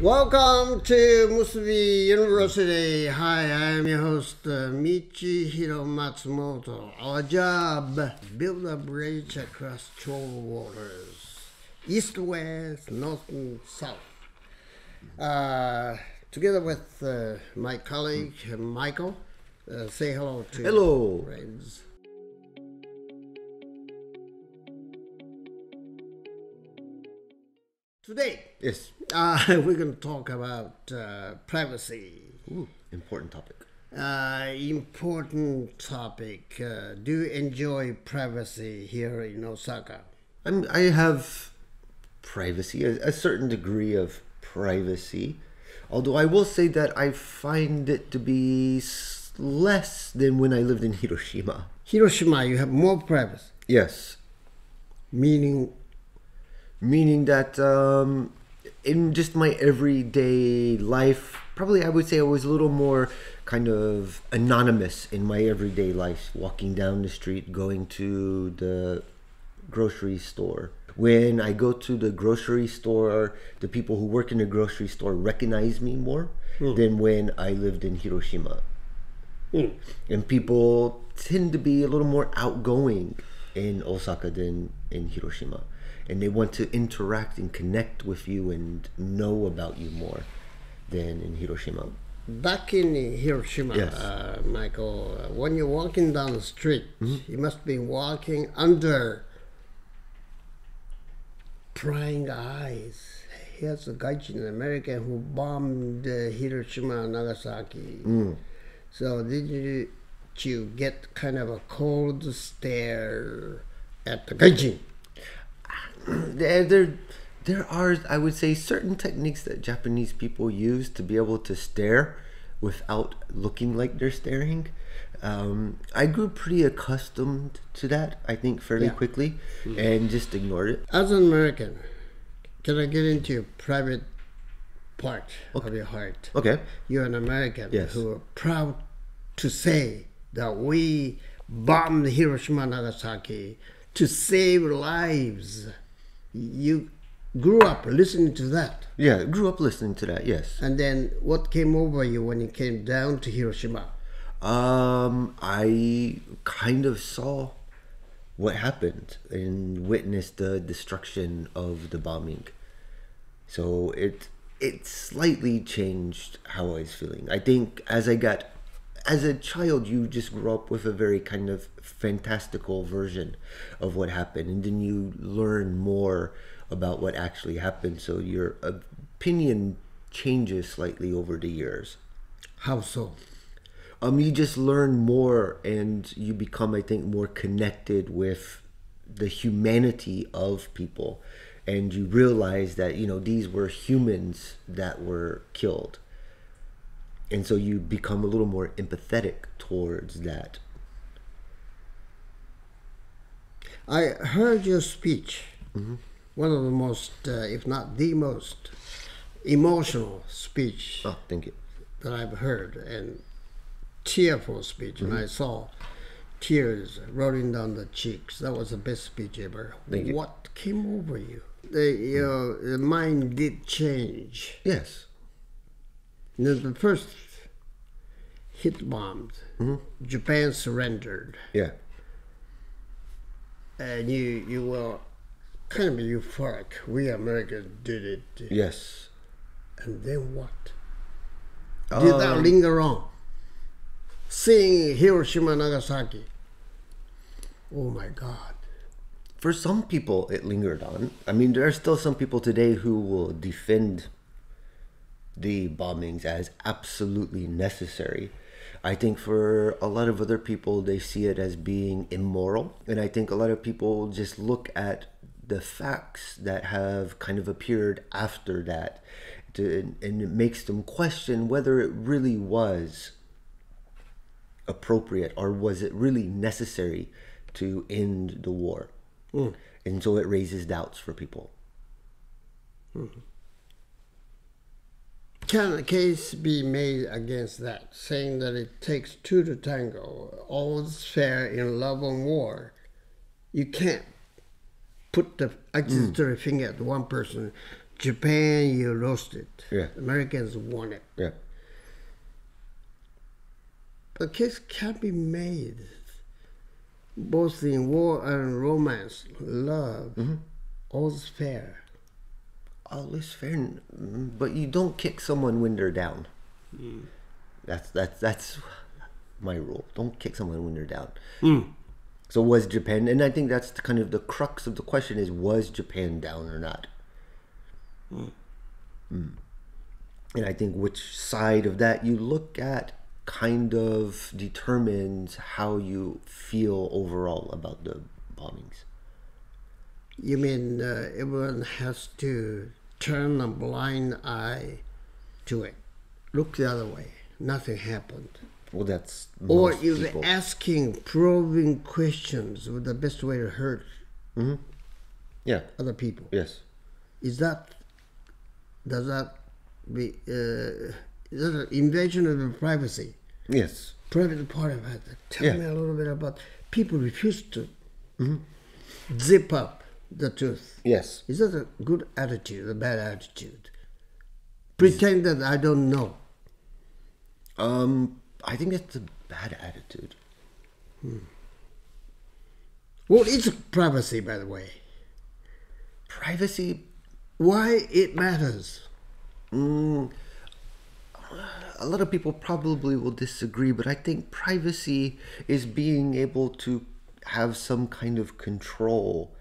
Welcome to Musubi University. Hi, I am your host, Michihiro Matsumoto. Our job, build a bridge across troubled waters, east, west, north, and south. Together with my colleague, Michael, say hello to hello. Friends. Today, yes, we're going to talk about privacy. Ooh, important topic. Important topic. Do you enjoy privacy here in Osaka? I have privacy, a certain degree of privacy. Although I will say that I find it to be less than when I lived in Hiroshima. Hiroshima, you have more privacy? Yes. Meaning that in just my everyday life, probably I would say I was a little more kind of anonymous in my everyday life, walking down the street, going to the grocery store. When I go to the grocery store, the people who work in the grocery store recognize me more than when I lived in Hiroshima. And people tend to be a little more outgoing in Osaka than in Hiroshima. And they want to interact and connect with you and know about you more than in Hiroshima. Back in Hiroshima, yes. Michael, when you're walking down the street, you must be walking under prying eyes. Here's a Gaijin, an American who bombed Hiroshima and Nagasaki. So did you get kind of a cold stare at the Gaijin? There are, I would say, certain techniques that Japanese people use to be able to stare without looking like they're staring. I grew pretty accustomed to that, I think, fairly quickly, and just ignored it. As an American, can I get into your private part of your heart? Okay. You're an American who are proud to say that we bombed Hiroshima and Nagasaki to save lives. You grew up listening to that. Yeah, grew up listening to that, yes. And then what came over you when you came down to Hiroshima? I kind of saw what happened and witnessed the destruction of the bombing. So it slightly changed how I was feeling. I think as a child, you just grow up with a very kind of fantastical version of what happened, and then you learn more about what actually happened, so your opinion changes slightly over the years. How so? You just learn more, and you become, I think, more connected with the humanity of people, and you realize that, you know, these were humans that were killed. And so you become a little more empathetic towards that. I heard your speech, one of the most, if not the most, emotional speech that I've heard, and tearful speech, and I saw tears rolling down the cheeks. That was the best speech ever. What came over you? Your mind did change. Yes. The first hit bombed, Japan surrendered. Yeah. And you were kind of euphoric. We Americans did it. Yes. And then what? Did that linger on? Seeing Hiroshima and Nagasaki. Oh my God. For some people, it lingered on. I mean, there are still some people today who will defend the bombings as absolutely necessary. I think for a lot of other people, they see it as being immoral. And I think a lot of people just look at the facts that have kind of appeared after that, and it makes them question whether it really was appropriate or was it really necessary to end the war. And so it raises doubts for people. Can a case be made against that, saying that it takes two to tango, all's fair in love and war? You can't put the accusatory finger at one person Japan, you lost it. Yeah. Americans won it. Yeah. But case can be made, both in war and romance, love, mm-hmm. all's fair. All is fair, but you don't kick someone when they're down. Mm. That's my rule. Don't kick someone when they're down. Mm. So was Japan, and I think that's the, kind of the crux of the question is, was Japan down or not? Mm. Mm. And I think which side of that you look at kind of determines how you feel overall about the bombings. You mean everyone has to turn a blind eye to it? Look the other way. Nothing happened. Well, that's most people. Or you're asking probing questions with the best way to hurt mm-hmm. yeah. other people. Yes. Is that... does that be... is that an invasion of the privacy? Yes. Private part of it. Tell yeah. me a little bit about... People refuse to mm-hmm. zip up the truth. Yes. Is that a good attitude, a bad attitude? Pretend that I don't know. I think that's a bad attitude. Hmm. Well, it's privacy, by the way. Privacy? Why it matters? Mm, a lot of people probably will disagree, but I think privacy is being able to have some kind of control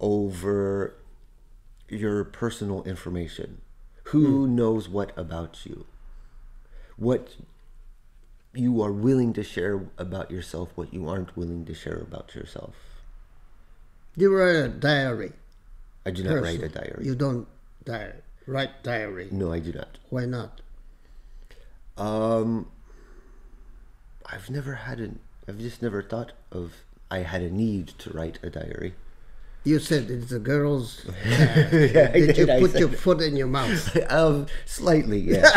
over your personal information. Who hmm. knows what about you? What you are willing to share about yourself, what you aren't willing to share about yourself. You write a diary. I do not write a diary. You don't write diary. No, I do not. Why not? I've never had an... I've just never thought of... I had a need to write a diary. You said it's a girl's. Yeah, did you put your foot in your mouth? Slightly, yeah.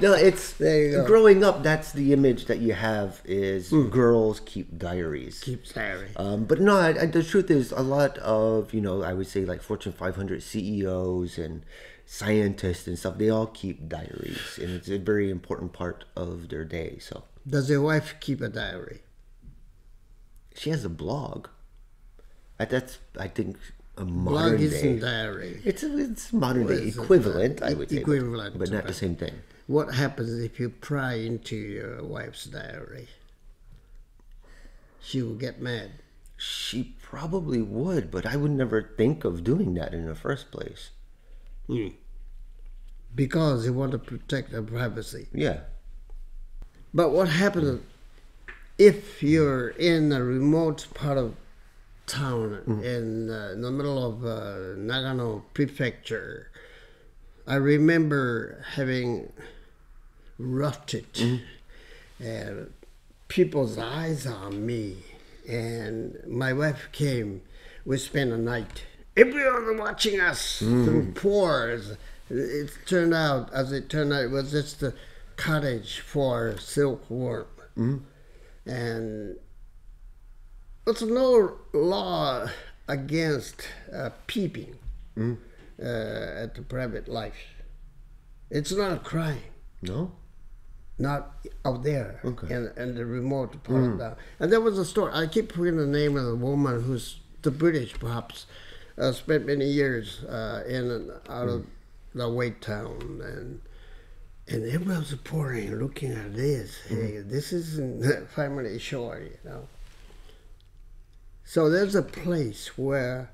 No, it's there you go. Growing up. That's the image that you have is mm. girls keep diaries. Keep diaries. But no, the truth is a lot of I would say like Fortune 500 CEOs and scientists and stuff. They all keep diaries, and it's a very important part of their day. So does your wife keep a diary? She has a blog. That's, I think, a modern blog isn't day. Diary. It's modern day equivalent, I would say. Equivalent, but not the same thing. What happens if you pry into your wife's diary? She will get mad. She probably would, but I would never think of doing that in the first place. Mm. Because you want to protect her privacy. Yeah. But what happens if you're in a remote part of town mm-hmm. In the middle of Nagano Prefecture? I remember having rotted mm-hmm. and people's eyes on me, and my wife came. We spent a night. Everyone watching us mm-hmm. through pores. It turned out, it was just a cottage for silkworm. Mm-hmm. And there's no law against peeping mm. At the private life. It's not a crime. No? Not out there okay. in the remote part mm. of that. And there was a story. I keep forgetting the name of the woman who's the British, perhaps, spent many years in and out mm. of the way town. And everyone's pouring, looking at this. Mm. Hey, this isn't family shore, So there's a place where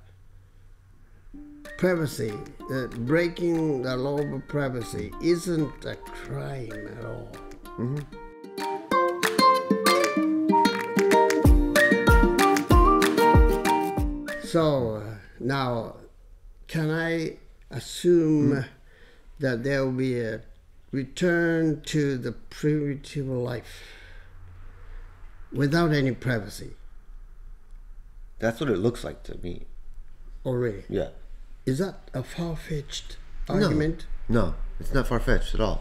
privacy, breaking the law of privacy, isn't a crime at all. Mm-hmm. So now, can I assume mm-hmm. that there will be a return to the primitive life without any privacy? That's what it looks like to me. Oh, really? Yeah. Is that a far-fetched argument? No, it's not far-fetched at all.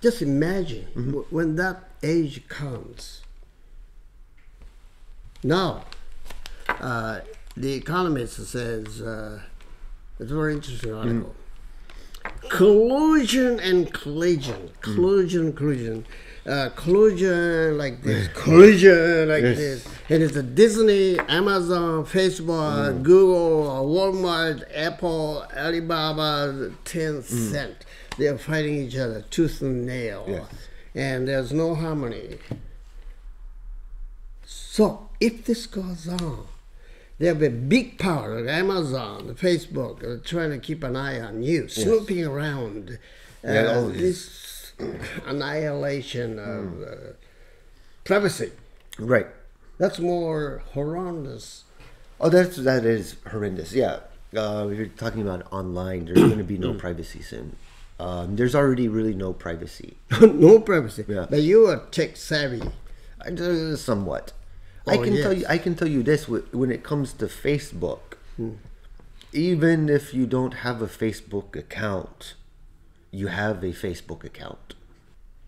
Just imagine mm-hmm. when that age comes. Now, The Economist says It's a very interesting article. Collusion and collision. Collusion. Collusion like this. Collusion like this. And it's a Disney, Amazon, Facebook, Google, Walmart, Apple, Alibaba, Tencent. They're fighting each other tooth and nail. Yes. And there's no harmony. So if this goes on, there'll be a big power like Amazon, Facebook, trying to keep an eye on you, snooping around. This annihilation of privacy. Right. That's more horrendous. Oh, that is horrendous. Yeah. If you're talking about online, there's going to be no privacy soon. There's already really no privacy. No privacy. Yeah. But you are tech savvy. Somewhat. Oh, I can tell you this, when it comes to Facebook, even if you don't have a Facebook account, you have a Facebook account.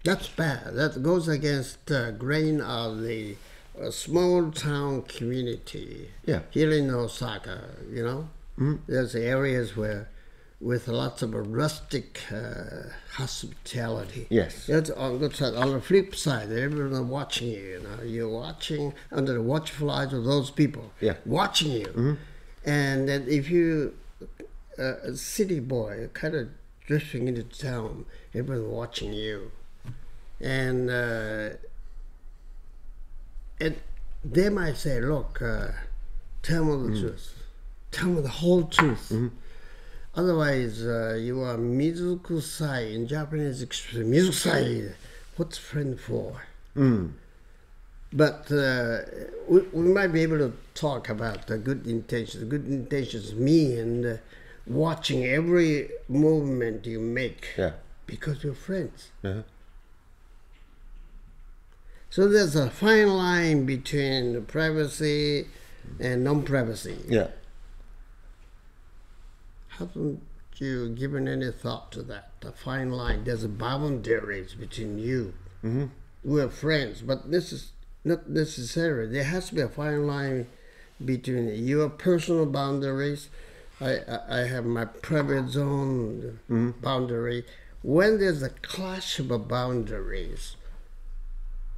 That's bad. That goes against the grain of the small town community. Yeah. Here in Osaka, you know, there's areas where with lots of rustic hospitality. Yes. That's on the good side. On the flip side, everyone's watching you. You know, you're watching under the watchful eyes of those people. Yeah. Watching you. And then if you, a city boy, kind of drifting into town, everyone's watching you. And they might say, "Look, tell me the truth. Tell me the whole truth." Otherwise, you are Mizukusai. In Japanese, Mizukusai. What's friend for? But we might be able to talk about the good intentions. Good intentions mean watching every movement you make because you're friends. So there's a fine line between privacy and non-privacy. Yeah. Haven't you given any thought to that? The fine line, there's a boundaries between you. We're friends, but this is not necessary. There has to be a fine line between your personal boundaries. I have my private zone boundary. When there's a clash of boundaries,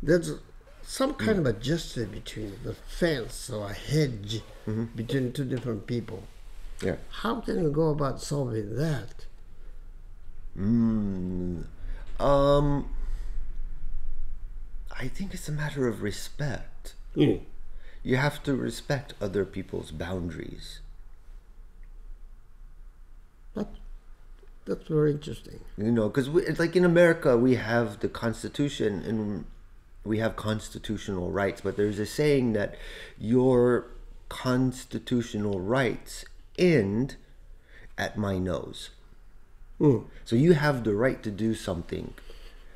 there's some kind of a justice between the fence or a hedge between two different people. Yeah. How can you go about solving that? I think it's a matter of respect. You have to respect other people's boundaries. That's very interesting. You know, because like in America, we have the Constitution and we have constitutional rights, but there's a saying that your constitutional rights end at my nose. So you have the right to do something,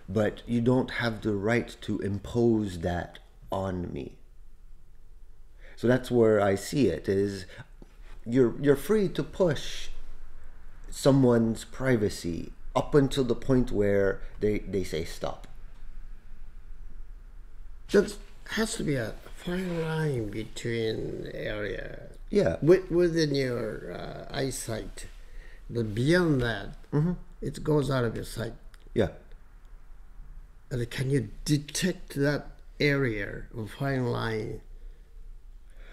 but you don't have the right to impose that on me. So that's where I see it is, you're free to push someone's privacy up until the point where they say stop. There has to be a fine line between areas. Yeah, within your eyesight, but beyond that, it goes out of your sight. Yeah. And can you detect that area of fine line?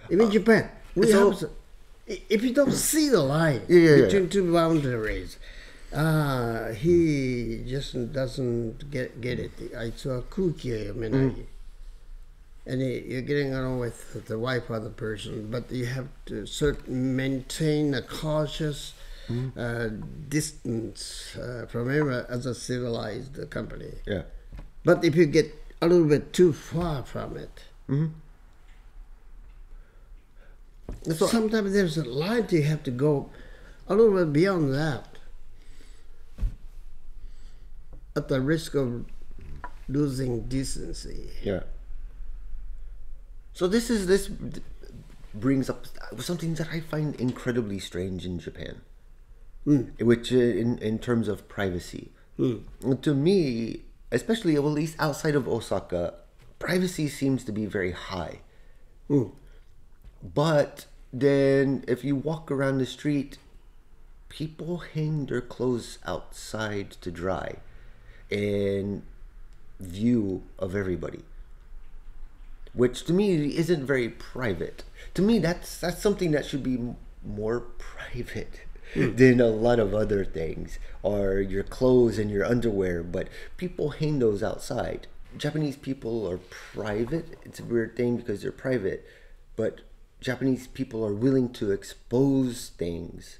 Even Japan, we have, if you don't see the line between two boundaries, he just doesn't get it. I saw Kuki, and you're getting along with the wife of the person, but you have to maintain a cautious distance from everyone as a civilized company. Yeah. But if you get a little bit too far from it, so sometimes there's a line you have to go a little bit beyond that, at the risk of losing decency. Yeah. So this brings up something that I find incredibly strange in Japan, which in terms of privacy. To me, especially, well, at least outside of Osaka, privacy seems to be very high. But then if you walk around the street, people hang their clothes outside to dry in view of everybody, which to me isn't very private. To me, that's something that should be more private than a lot of other things, or your clothes and your underwear, but people hang those outside. Japanese people are private. It's a weird thing because they're private, but Japanese people are willing to expose things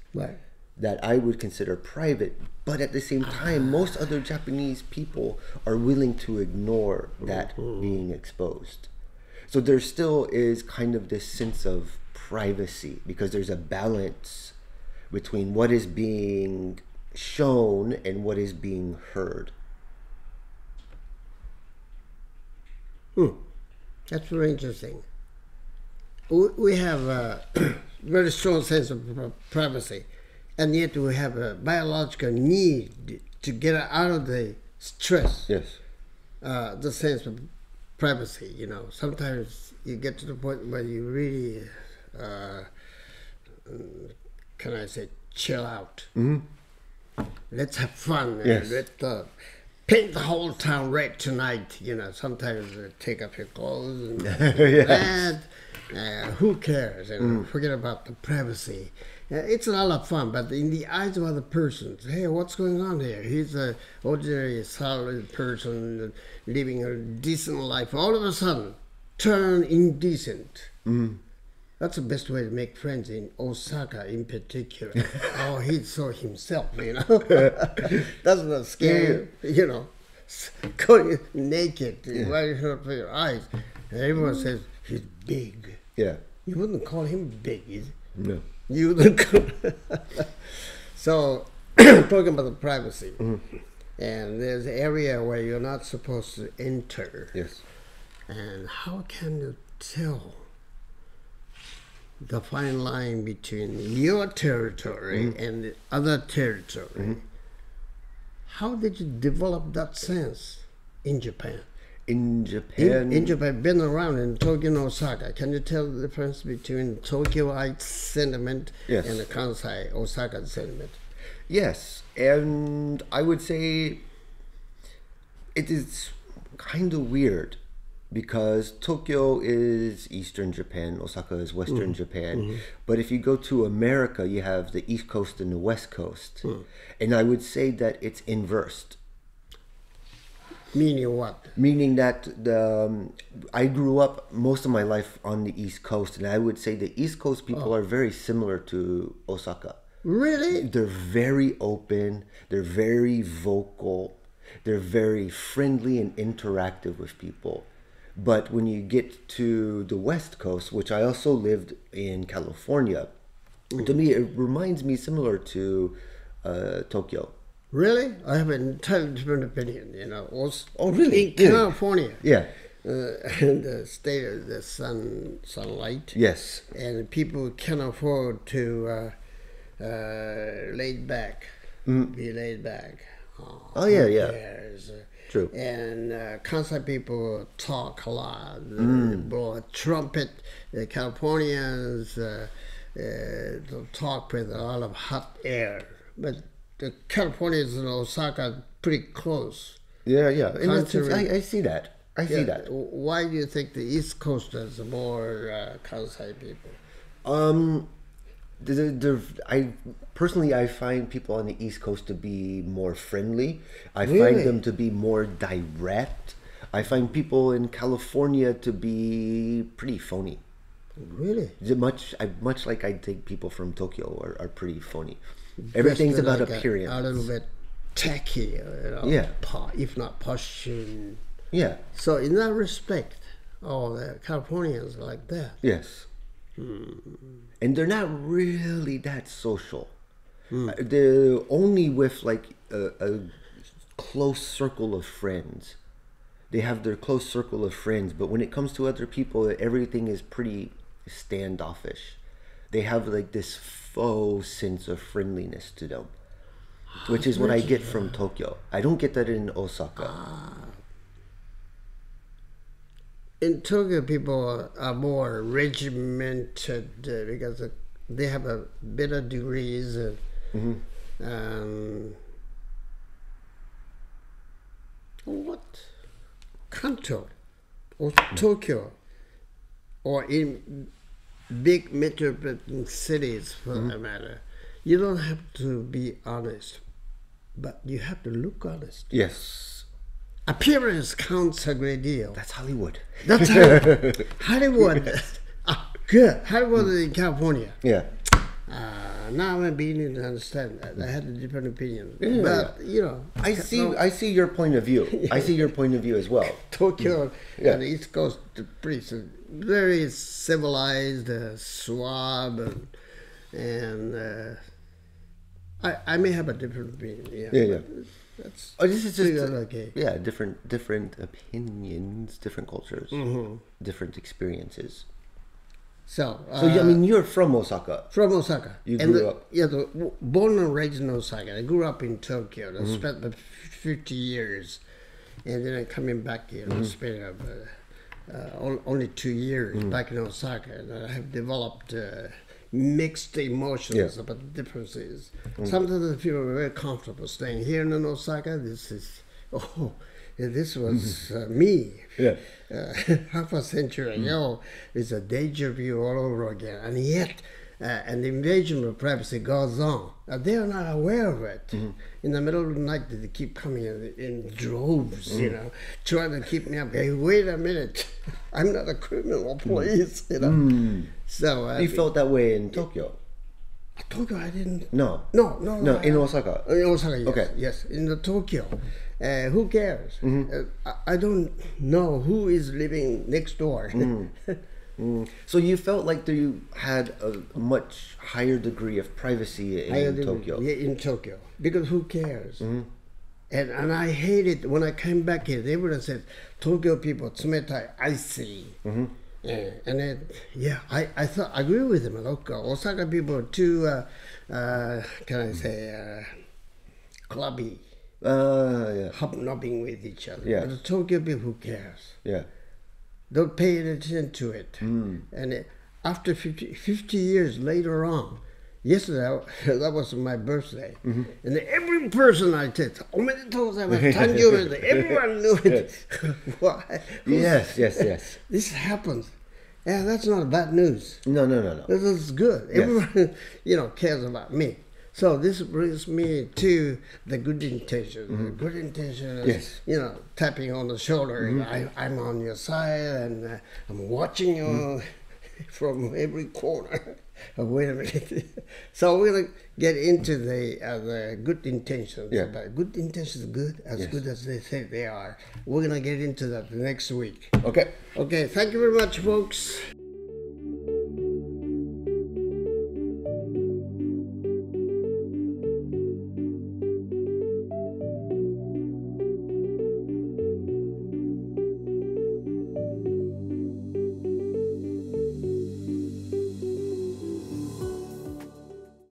that I would consider private, but at the same time, most other Japanese people are willing to ignore that being exposed. So there still is kind of this sense of privacy, because there's a balance between what is being shown and what is being heard. That's very interesting. We have a very strong sense of privacy, and yet we have a biological need to get out of the stress. Yes. The sense of privacy, you know. Sometimes you get to the point where you really, can I say, chill out. Let's have fun. Yes. Let's paint the whole town red tonight, you know. Sometimes take off your clothes and that. Who cares? And forget about the privacy. It's a lot of fun, but in the eyes of other persons, hey, what's going on here? He's an ordinary, solid person living a decent life. All of a sudden, turn indecent. That's the best way to make friends in Osaka, in particular. Oh, he saw himself, you know. That's not scary, you know. Going naked, right in front of your eyes. And everyone says he's big. Yeah. You wouldn't call him big, is it? No. You wouldn't call So, talking about the privacy, and there's an area where you're not supposed to enter. Yes. And how can you tell the fine line between your territory and the other territory? How did you develop that sense in Japan? In Japan, been around in Tokyo and Osaka. Can you tell the difference between Tokyoite sentiment and the Kansai, Osaka sentiment? Yes, and I would say it is kind of weird because Tokyo is Eastern Japan, Osaka is Western Japan. But if you go to America, you have the East Coast and the West Coast. And I would say that it's inversed. Meaning what? Meaning that I grew up most of my life on the East Coast, and I would say the East Coast people are very similar to Osaka. Really? They're very open, they're very vocal, they're very friendly and interactive with people. But when you get to the West Coast, which I also lived in California, to me it reminds me similar to Tokyo. Really? I have an entirely different opinion, you know. Oh, really? In California. Yeah. And the state of the sunlight. Yes. And people can afford to be laid back. Oh yeah, yeah. Cares. True. And Kansai people talk a lot, blow a trumpet. The Californians talk with a lot of hot air, but the Californians and Osaka are pretty close. Yeah, yeah. I see that. I see that. Why do you think the East Coasters are more Kansai people? I find people on the East Coast to be more friendly. I find them to be more direct. I find people in California to be pretty phony. Really? Much like I think people from Tokyo are pretty phony. Everything's about appearance. A little bit tacky, you know, if not posh. Yeah. So in that respect, the Californians are like that. Yes. And they're not really that social. They're only with like a close circle of friends. They have their close circle of friends, but when it comes to other people, everything is pretty standoffish. They have like this faux sense of friendliness to them, which is what I get from Tokyo. I don't get that in Osaka. In Tokyo, people are more regimented because they have a better degrees Mm-hmm. What? Kanto or Tokyo or in big metropolitan cities for that matter. You don't have to be honest, but you have to look honest. Yes. Appearance counts a great deal. That's Hollywood. That's Hollywood. Hollywood. Good. Hollywood is in California. Yeah. Now I'm beginning to understand that. I had a different opinion. Yeah, but, you know. I see your point of view. Yeah. I see your point of view as well. Tokyo and the East Coast, pretty very civilized, suave, and I may have a different opinion. That's this is just okay. Yeah, different opinions, different cultures, different experiences. So, I mean, you're from Osaka. From Osaka. You grew up. Yeah, born and raised in Osaka. I grew up in Tokyo. I spent 50 years, and then I coming back here. I spent only 2 years back in Osaka, and I have developed mixed emotions about the differences. Sometimes I feel very comfortable staying here in Osaka. This is this was me half a century ago. It's a deja vu all over again, and yet an invasion of privacy goes on. They are not aware of it. In the middle of the night, they keep coming in droves, you know, trying to keep me up. Hey, wait a minute, I'm not a criminal, please, you know. So you felt that way in Tokyo? Tokyo, I didn't. No. In Osaka. In Osaka, yes. Okay. Yes, in the Tokyo. Who cares? I don't know who is living next door. So you felt like you had a much higher degree of privacy in Tokyo. Yeah, in Tokyo. Because who cares? And I hate it when I came back here. Everyone said, Tokyo people, tsumetai, icy. And then, I thought I agree with him. Okay, Osaka people are too, can I say, clubby, hobnobbing with each other. But the Tokyo people, who cares? Yeah, don't pay attention to it. And after 50 years later on, yesterday that was my birthday, and every person I did, everyone knew it. Why? Yes. This happens. Yeah, that's not bad news. No. This is good. Yes. Everyone, you know, cares about me. So this brings me to the good intention. The good intention is, you know, tapping on the shoulder. I'm on your side, and I'm watching you from every corner. Wait a minute. So we're going to get into the good intentions. But good intentions are good, as good as they say they are. We're going to get into that next week. Okay. Okay, thank you very much, folks.